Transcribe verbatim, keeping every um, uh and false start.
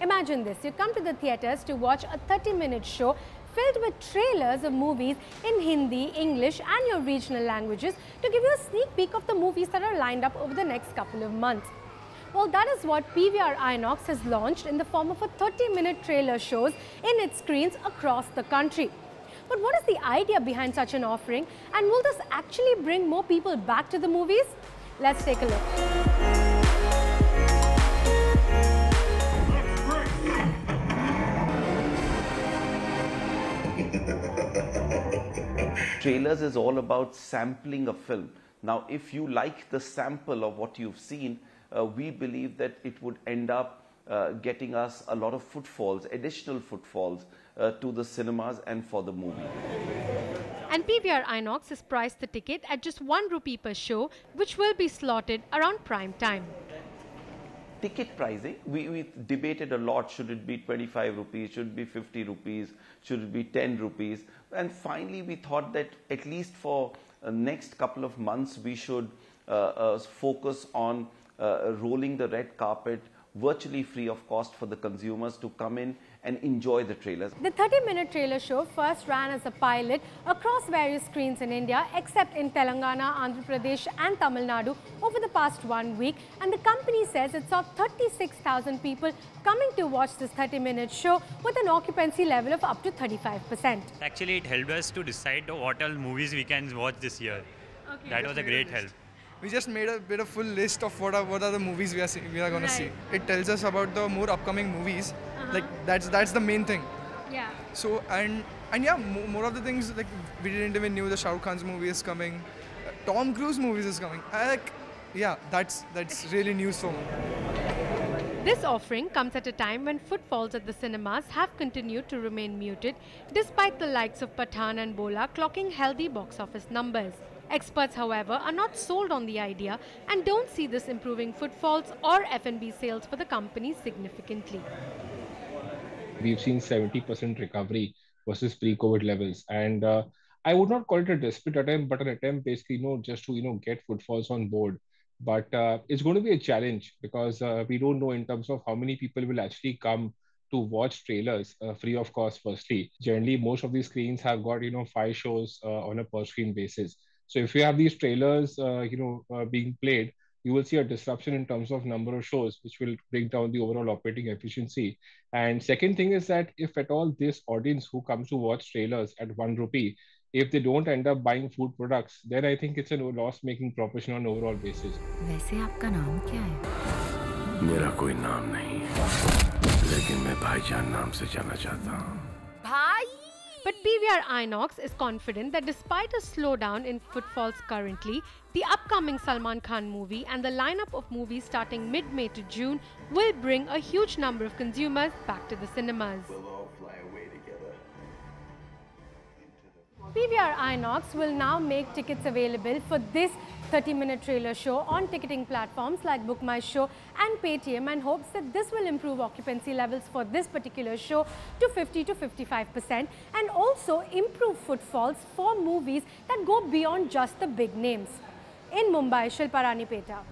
Imagine this, you come to the theatres to watch a thirty minute show filled with trailers of movies in Hindi, English and your regional languages to give you a sneak peek of the movies that are lined up over the next couple of months. Well, that is what P V R INOX has launched in the form of a thirty minute trailer shows in its screens across the country. But what is the idea behind such an offering, and will this actually bring more people back to the movies? Let's take a look. Trailers is all about sampling a film. Now, if you like the sample of what you've seen, uh, we believe that it would end up uh, getting us a lot of footfalls, additional footfalls uh, to the cinemas and for the movie. And P V R INOX has priced the ticket at just one rupee per show, which will be slotted around prime time. Ticket pricing, we, we debated a lot. Should it be twenty-five rupees, should it be fifty rupees, should it be ten rupees? And finally we thought that at least for the uh, next couple of months we should uh, uh, focus on uh, rolling the red carpet virtually free of cost for the consumers to come in and enjoy the trailers. The thirty minute trailer show first ran as a pilot across various screens in India, except in Telangana, Andhra Pradesh and Tamil Nadu over the past one week, and the company says it saw thirty-six thousand people coming to watch this thirty minute show with an occupancy level of up to thirty-five percent. Actually, it helped us to decide what all movies we can watch this year. Okay. That was a great help. We just made a bit of full list of what are, what are the movies we are, see, we are going right. to see. It tells us about the more upcoming movies. Uh-huh. Like that's that's the main thing. Yeah. So and and yeah, more, more of the things like we didn't even knew the Shah Rukh Khan's movie is coming, uh, Tom Cruise movies is coming. I like, yeah, that's that's really news for me. This offering comes at a time when footfalls at the cinemas have continued to remain muted, despite the likes of Pathan and Bola clocking healthy box office numbers. Experts, however, are not sold on the idea and don't see this improving footfalls or F and B sales for the company significantly. We've seen seventy percent recovery versus pre-COVID levels, and uh, I would not call it a desperate attempt, but an attempt basically, you know, just to you know get footfalls on board. But uh, it's going to be a challenge because uh, we don't know in terms of how many people will actually come to watch trailers uh, free of cost. Firstly, generally most of these screens have got you know five shows uh, on a per screen basis. So if you have these trailers, uh, you know, uh, being played, you will see a disruption in terms of number of shows, which will bring down the overall operating efficiency. And second thing is that if at all this audience who comes to watch trailers at one rupee, if they don't end up buying food products, then I think it's a loss-making proposition on an overall basis. वैसे आपका नाम क्या है? मेरा कोई नाम नहीं है, लेकिन मैं भाईजान नाम से जाना चाहता हूँ. But P V R INOX is confident that despite a slowdown in footfalls currently, the upcoming Salman Khan movie and the lineup of movies starting mid-May to June will bring a huge number of consumers back to the cinemas. We'll all fly away together. P V R INOX will now make tickets available for this thirty minute trailer show on ticketing platforms like Book My Show and Paytm, and hopes that this will improve occupancy levels for this particular show to fifty to fifty-five percent and also improve footfalls for movies that go beyond just the big names. In Mumbai, Shilpa Ranipeta.